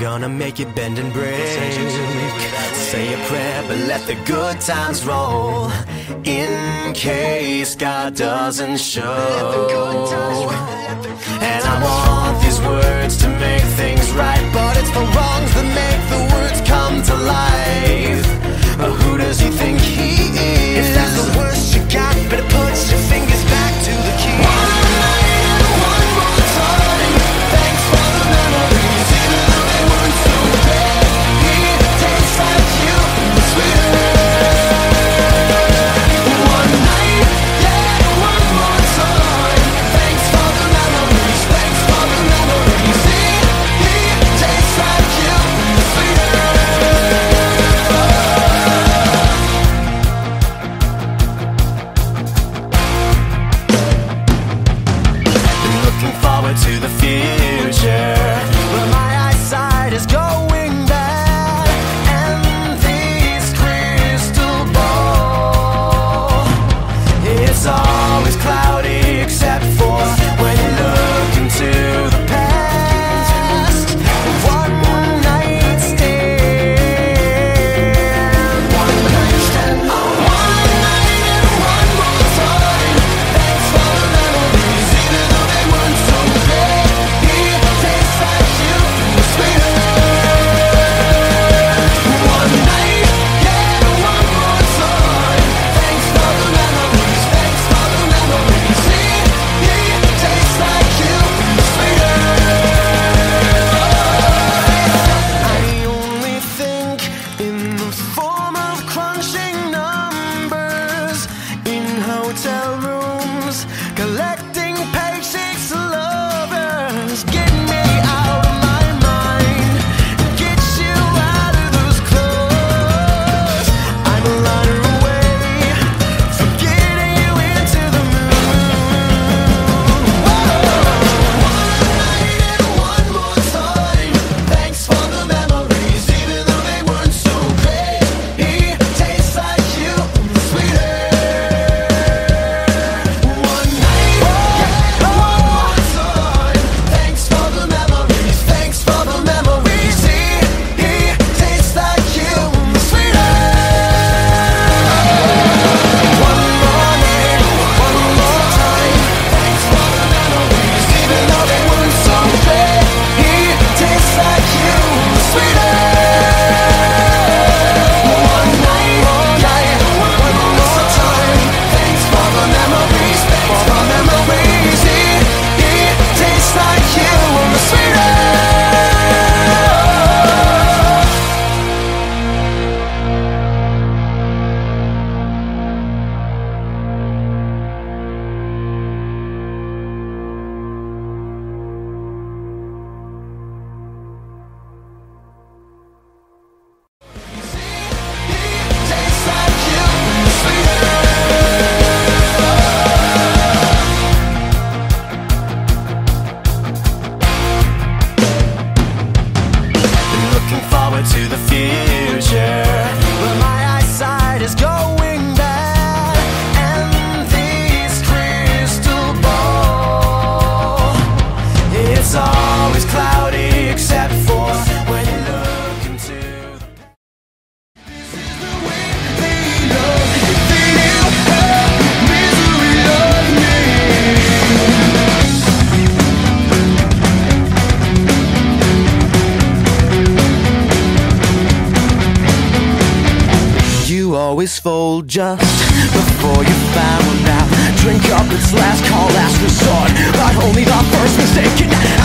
gonna make it bend and break. Say a prayer, but let the good times roll. In case God doesn't show. And I want these words to make things right, but it's the wrongs that make the words come to life. But who does he think he is? If that's the worst you got, better put your fingers back to the keys. One night and one more time, thanks for the memories, even though they weren't so bad. It tastes like you, sweeter. To the future, but my eyesight is going bad, and this crystal ball, it's always cloudy except for when you look into the past. One night stand, one night stand, one night and one more time. Thanks for the memories, even though they weren't so good. To the future, but my eyesight is going bad, and this crystal ball, it's always cloudy except for when you look into the past. This is the way they love, they knew her misery of me. Always fold just before you found out. Drink up, it's last call, last resort, but only the first mistaken.